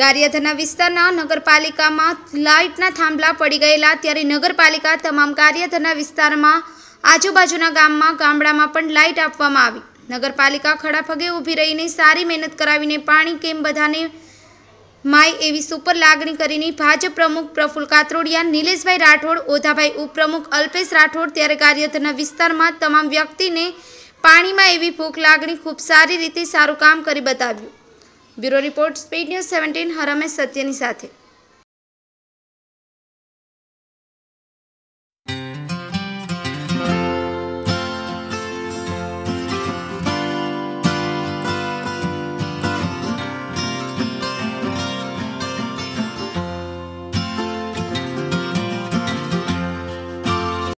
गारियाधना विस्तारना नगरपालिकामां लाइटना थांबला पड़ी गयेला त्यारे नगरपालिका तमाम गारियाधना विस्तारमां आजूबाजूना गाममां गामडामां पण लाइट आपवामां आवी। नगरपालिका खड़ाफगे ऊभी रहीने सारी मेहनत करावीने पाणी केम बधाने माय एवी सुपर लागणी करीने भाजप प्रमुख प्रफुल्ल कात्रोड़िया, निलेशभाई राठौड़, ओधाभाई उपप्रमुख अल्पेश राठौड़ त्यारे गारियाधना विस्तारमां तमाम व्यक्तिने पाणीमां एवी भूख लागणी खूब सारी रीते सारू काम करी बताव्यु। Bureau report speed news 17 Harmesh Satyani साथे।